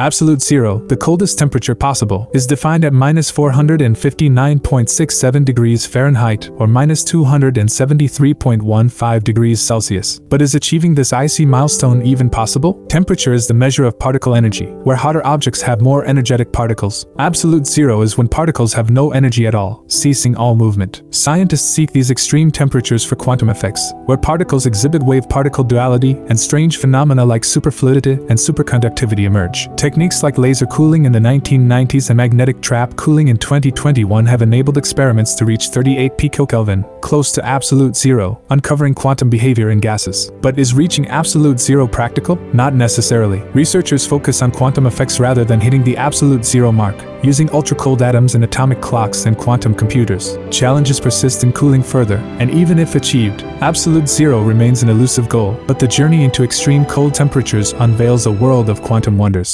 Absolute zero, the coldest temperature possible, is defined at -459.67 degrees Fahrenheit or -273.15 degrees Celsius. But is achieving this icy milestone even possible? Temperature is the measure of particle energy, where hotter objects have more energetic particles. Absolute zero is when particles have no energy at all, ceasing all movement. Scientists seek these extreme temperatures for quantum effects, where particles exhibit wave-particle duality and strange phenomena like superfluidity and superconductivity emerge. Techniques like laser cooling in the 1990s and magnetic trap cooling in 2021 have enabled experiments to reach 38 picokelvin, close to absolute zero, uncovering quantum behavior in gases. But is reaching absolute zero practical? Not necessarily. Researchers focus on quantum effects rather than hitting the absolute zero mark, using ultra-cold atoms in atomic clocks and quantum computers. Challenges persist in cooling further, and even if achieved, absolute zero remains an elusive goal, but the journey into extreme cold temperatures unveils a world of quantum wonders.